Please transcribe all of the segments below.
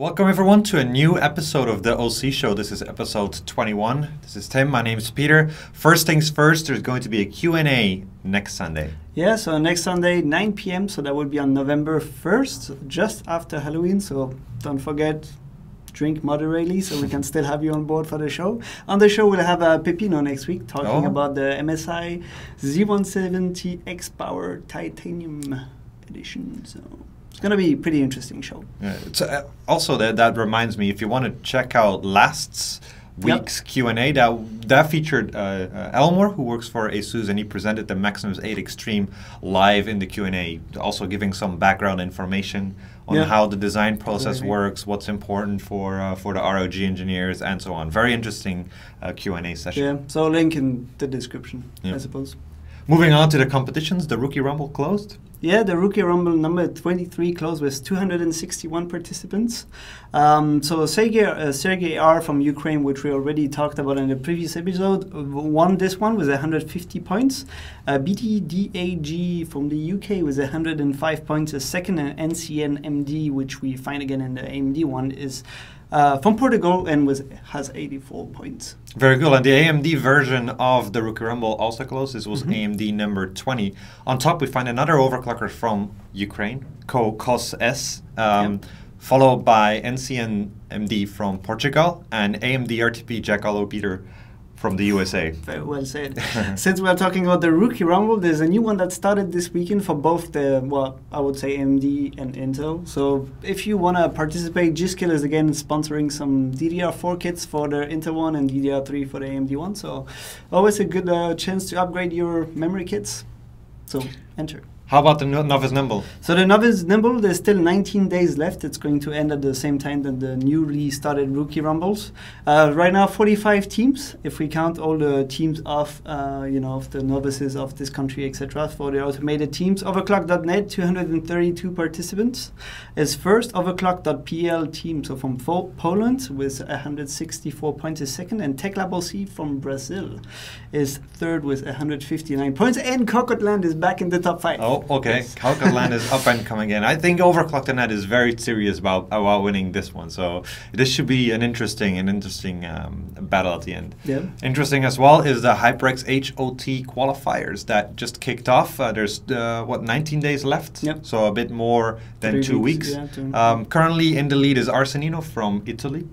Welcome everyone to a new episode of the OC Show. This is episode 21. This is Tim. My name is Peter. First things first, there's going to be a Q&A next Sunday. Yeah, so next Sunday, 9 p.m. So that will be on November 1st, just after Halloween. So don't forget, drink moderately so we can still have you on board for the show. On the show, we'll have Pepino next week talking about the MSI Z170 X-Power Titanium Edition. So it's going to be a pretty interesting show. Yeah, it's, also, that reminds me, if you want to check out last week's Q&A, that featured Elmore, who works for ASUS, and he presented the Maximus 8 Extreme live in the Q&A, also giving some background information on how the design process works, what's important for the ROG engineers, and so on. Very interesting Q&A session. Yeah, so link in the description, I suppose. Moving on to the competitions, the Rookie Rumble closed. Yeah, the Rookie Rumble number 23 closed with 261 participants. So Sergey R from Ukraine, which we already talked about in the previous episode, won this one with 150 points. BTDAG from the UK with 105 points. A second, and NCN-MD, which we find again in the AMD one, is from Portugal and has 84 points. Very good. And the AMD version of the Rookie Rumble also closed. This was AMD number 20. On top, we find another overclocker from Ukraine, COS s, followed by NCN-MD from Portugal and AMD RTP Jackalo Peter from the USA. Very well said. Since we're talking about the Rookie Rumble, there's a new one that started this weekend for both the, well, I would say AMD and Intel. So if you want to participate, G-Skill is again sponsoring some DDR4 kits for the Intel one and DDR3 for the AMD one. So always a good chance to upgrade your memory kits. So enter. How about the Novice Nimble? So the Novice Nimble, there's still 19 days left. It's going to end at the same time that the newly started Rookie Rumbles. Right now, 45 teams, if we count all the teams of, you know, of the novices of this country, etc. For the automated teams, Overclock.net, 232 participants. Is first, Overclock.pl team, so from Poland with 164 points is second, and Tech Labossi from Brazil is third with 159 points, and Cocotland is back in the top 5. Oh. Okay, Cocotland is up and coming in. I think Overclock.net is very serious about winning this one. So this should be an interesting battle at the end. Yeah. Interesting as well is the HyperX HOT qualifiers that just kicked off. There's, what, 19 days left? Yep. So a bit more than 3 weeks. Yeah, 2 weeks. Currently in the lead is Arsenino from Italy.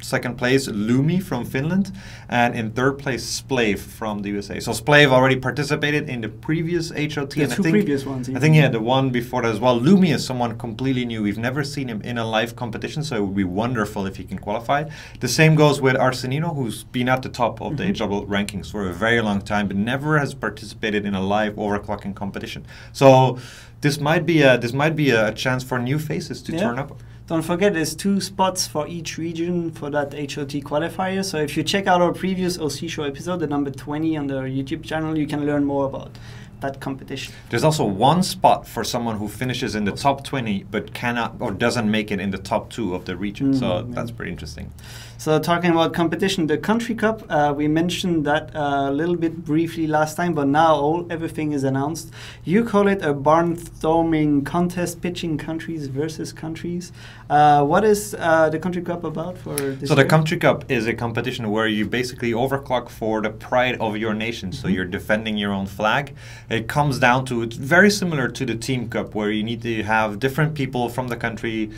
Second place, Lumi from Finland, and in third place, Splave from the USA. So Splave already participated in the previous HOT. The and two previous ones. I think, yeah, the one before that as well. Lumi is someone completely new. We've never seen him in a live competition, so it would be wonderful if he can qualify. The same goes with Arsenino, who's been at the top of the double rankings for a very long time, but never has participated in a live overclocking competition. So this might be a chance for new faces to turn up. Don't forget, there's 2 spots for each region for that HOT qualifier. So if you check out our previous OC Show episode, the number 20 on the YouTube channel, you can learn more about that competition. There's also 1 spot for someone who finishes in the top 20 but cannot or doesn't make it in the top 2 of the region. So that's pretty interesting. So talking about competition, the Country Cup, we mentioned that a little bit briefly last time, but now everything is announced. You call it a barnstorming contest, pitching countries versus countries. What is the Country Cup about for this year? The Country Cup is a competition where you basically overclock for the pride of your nation. So you're defending your own flag. It comes down to, it's very similar to the Team Cup, where you need to have different people from the country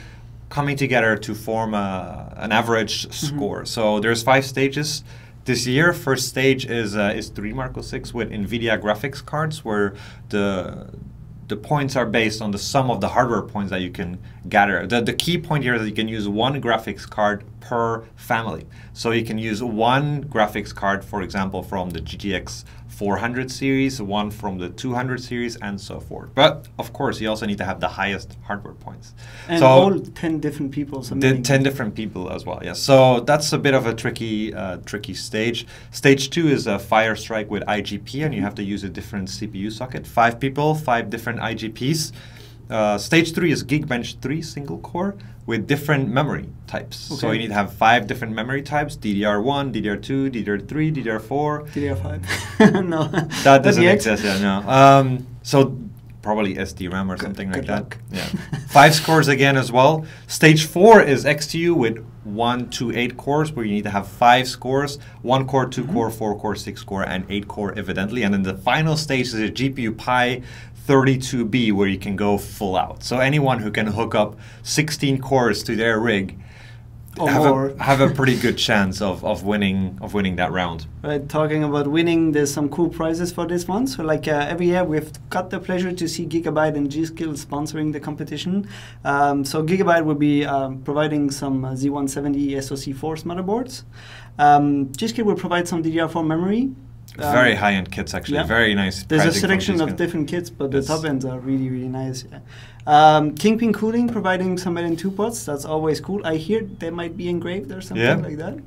coming together to form an average score. So there's 5 stages this year. First stage is 3 Marco 6 with NVIDIA graphics cards, where the points are based on the sum of the hardware points that you can gather. The key point here is that you can use 1 graphics card per family. So you can use 1 graphics card, for example, from the GTX 400 series, 1 from the 200 series, and so forth. But of course, you also need to have the highest hardware points. And so all 10 different people. 10 different people as well. Yes. So that's a bit of a tricky stage. Stage 2 is a fire strike with IGP, and you have to use a different CPU socket. 5 people, 5 different IGPs. Stage 3 is Geekbench 3 single core with different memory types. Okay. So you need to have 5 different memory types: DDR1, DDR2, DDR3, DDR4. DDR5. No. That doesn't exist. Yeah, no. So probably SDRAM or something like that. Yeah. 5 cores again as well. Stage 4 is XTU with 1 to 8 cores, where you need to have 5 cores, 1 core, 2 core, 4 core, 6 core, and 8 core evidently. And then the final stage is a GPU Pi 32B, where you can go full out. So anyone who can hook up 16 cores to their rig have a pretty good chance of winning that round. Right, talking about winning, there's some cool prizes for this one. So like every year we've got the pleasure to see Gigabyte and G-Skill sponsoring the competition. So Gigabyte will be providing some Z170 SoC4 motherboards. G-Skill will provide some DDR4 memory. Very high-end kits, actually. Yeah. Very nice. There's a selection of different kits, but the top ends are really, really nice. Yeah. Kingpin Cooling providing some LN2 pots. That's always cool. I hear they might be engraved or something like that.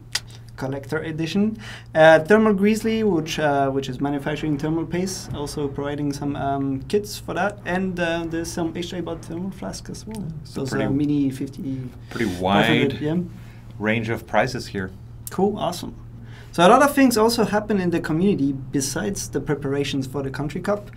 Collector edition. Thermal Grizzly, which is manufacturing thermal paste, also providing some kits for that. And there's some HJBot thermal flask as well. So those are mini 50. Pretty wide range of prices here. Cool. Awesome. So a lot of things also happen in the community besides the preparations for the Country Cup.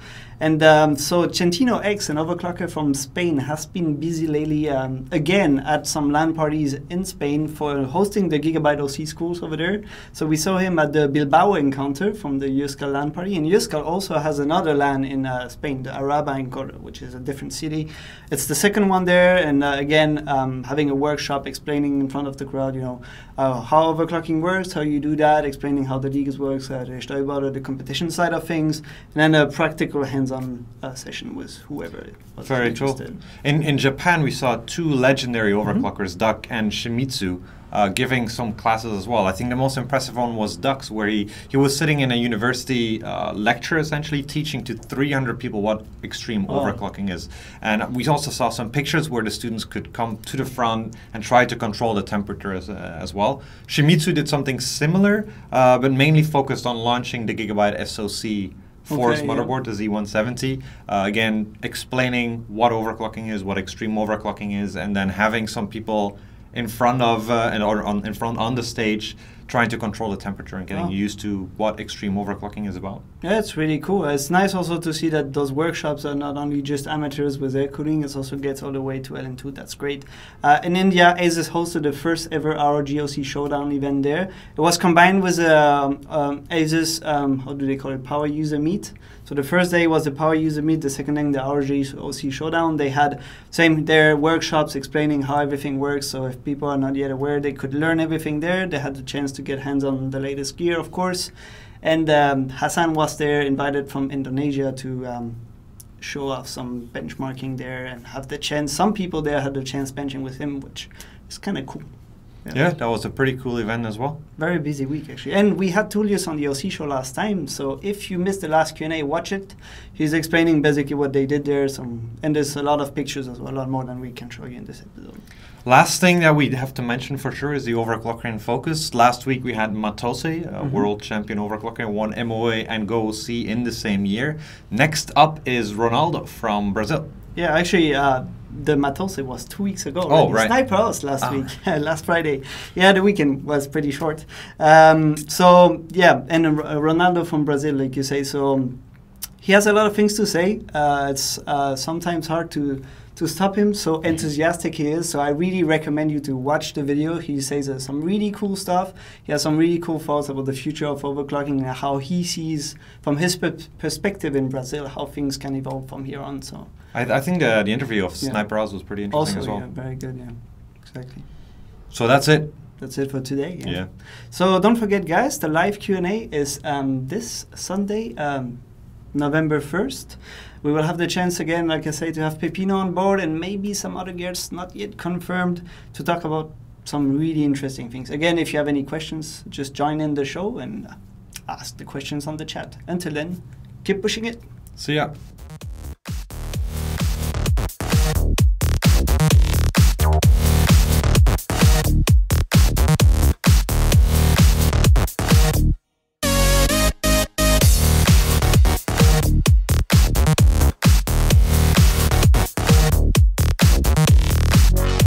And so Centino X, an overclocker from Spain, has been busy lately again at some LAN parties in Spain for hosting the Gigabyte OC schools over there. So we saw him at the Bilbao encounter from the Euskal LAN party. And Euskal also has another LAN in Spain, the Araba encounter, which is a different city. It's the second one there. And again, having a workshop explaining in front of the crowd, you know, how overclocking works, how you do that, explaining how the leagues works, the competition side of things, and then a practical hands-on session with whoever was interested. In Japan, we saw 2 legendary overclockers, Duck and Shimizu, giving some classes as well. I think the most impressive one was Duck's, where he was sitting in a university lecture, essentially teaching to 300 people what extreme overclocking is. And we also saw some pictures where the students could come to the front and try to control the temperature as well. Shimizu did something similar, but mainly focused on launching the Gigabyte SoC Force motherboard, the Z170, again explaining what overclocking is, what extreme overclocking is, and then having some people in front of on the stage, trying to control the temperature and getting used to what extreme overclocking is about. Yeah, it's really cool. It's nice also to see that those workshops are not only just amateurs with air cooling, it also gets all the way to LN2. That's great. In India, ASUS hosted the first ever ROG OC Showdown event there. It was combined with ASUS, how do they call it, Power User Meet. So the first day was the Power User Meet, the second day the ROG OC Showdown. They had their workshops explaining how everything works, so if people are not yet aware, they could learn everything there. They had the chance to get hands on the latest gear, of course. And Hassan was there, invited from Indonesia, to show off some benchmarking there and have the chance. Some people there had the chance benching with him, which is kind of cool. Yeah, that was a pretty cool event as well. Very busy week, actually. And we had Tullius on the OC show last time, so if you missed the last Q&A, watch it. He's explaining basically what they did there, and there's a lot of pictures as well, a lot more than we can show you in this episode. Last thing that we have to mention for sure is the overclocker in focus. Last week we had Matose, a world champion overclocker, won MOA and GoC in the same year. Next up is Ronaldo from Brazil. Yeah, actually, the Matose was 2 weeks ago. Right? Oh, right. Sniper was last week, last Friday. Yeah, the weekend was pretty short. So, yeah, and Ronaldo from Brazil, like you say. So he has a lot of things to say. It's sometimes hard to stop him, so enthusiastic he is. So I really recommend you to watch the video. He says some really cool stuff. He has some really cool thoughts about the future of overclocking and how he sees from his perspective in Brazil how things can evolve from here on. So I think the interview of Sniper House was pretty interesting as well. Yeah, very good. Yeah, exactly. So that's it. That's it for today. Yeah. So don't forget, guys, the live Q&A is this Sunday, November 1st. We will have the chance again, like I say, to have Pepino on board and maybe some other guests not yet confirmed to talk about some really interesting things. Again, if you have any questions, just join in the show and ask the questions on the chat. Until then, keep pushing it. See ya.